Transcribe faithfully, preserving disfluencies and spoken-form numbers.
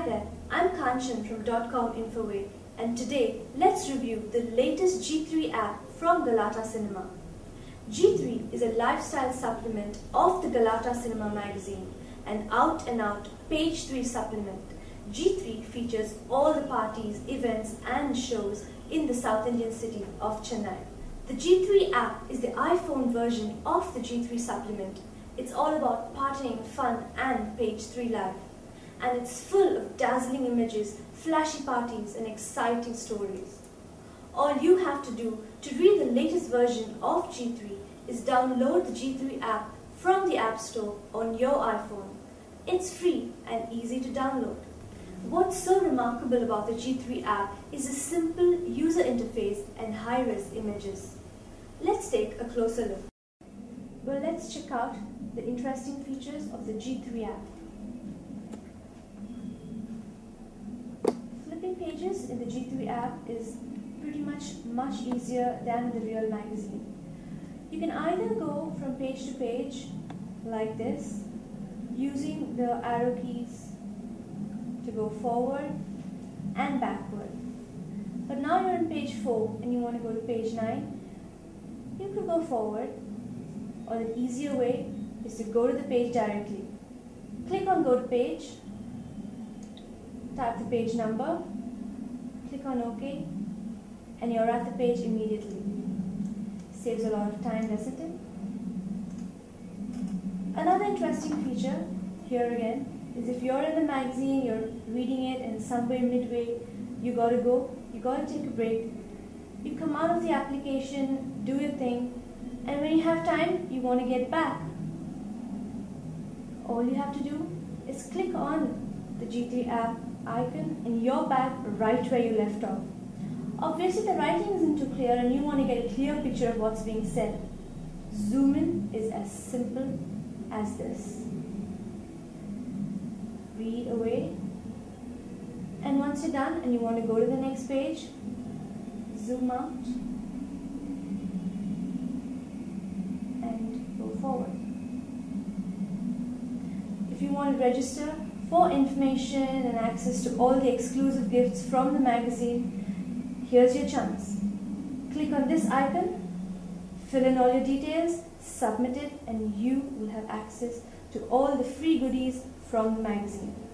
Hi there, I'm Kanchan from Dot Com Infoway, and today let's review the latest G three app from Galatta Cinema. G three is a lifestyle supplement of the Galatta Cinema magazine, an out and out page three supplement. G three features all the parties, events and shows in the South Indian city of Chennai. The G three app is the iPhone version of the G three supplement. It's all about partying, fun and page three life. And it's full of dazzling images, flashy parties and exciting stories. All you have to do to read the latest version of G three is download the G three app from the App Store on your iPhone. It's free and easy to download. What's so remarkable about the G three app is a simple user interface and high-res images. Let's take a closer look. Well, let's check out the interesting features of the G three app. Pages in the G three app is pretty much much easier than the real magazine. You can either go from page to page like this, using the arrow keys to go forward and backward. But now you're on page four and you want to go to page nine, you could go forward, or the easier way is to go to the page directly. Click on go to page, type the page number, click on OK, and you're at the page immediately. Saves a lot of time, doesn't it? Another interesting feature here again is if you're in the magazine, you're reading it, and somewhere midway you gotta go, you gotta take a break. You come out of the application, do your thing, and when you have time, you want to get back. All you have to do is click on the G three app icon and you're back right where you left off. Obviously the writing isn't too clear and you want to get a clear picture of what's being said. Zoom in is as simple as this. Read away, and once you're done and you want to go to the next page, zoom out and go forward. If you want to register for information and access to all the exclusive gifts from the magazine, here's your chance. Click on this icon, fill in all your details, submit it, and you will have access to all the free goodies from the magazine.